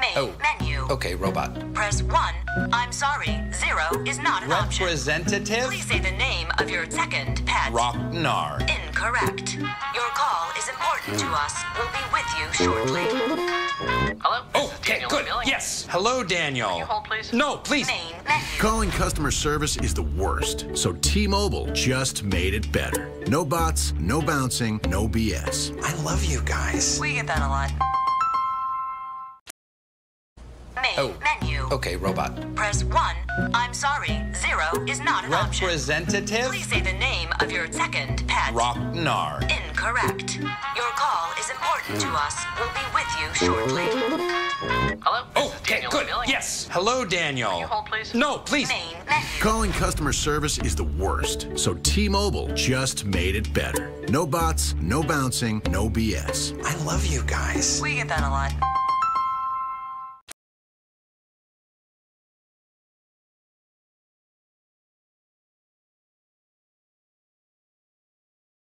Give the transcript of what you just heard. Main menu. Okay, robot. Press 1. I'm sorry, 0 is not an option. Representative? Please say the name of your second pet. Rocknar. Incorrect. Your call is important to us. We'll be with you shortly. Hello? Oh, okay, good. Yes. Hello, Daniel. Can you hold, please? No, please. Main menu. Calling customer service is the worst, so T-Mobile just made it better. No bots, no bouncing, no BS. I love you guys. We get that a lot. Main menu. Okay, robot. Press 1. I'm sorry, 0 is not an option. Representative? Please say the name of your second pet. Rocknar. Incorrect. Your call is important to us. We'll be with you shortly. Hello? Oh, okay, good. Yes. Hello, Daniel. Can you hold, please? No, please. Main menu. Calling customer service is the worst, so T-Mobile just made it better. No bots, no bouncing, no BS. I love you guys. We get that a lot.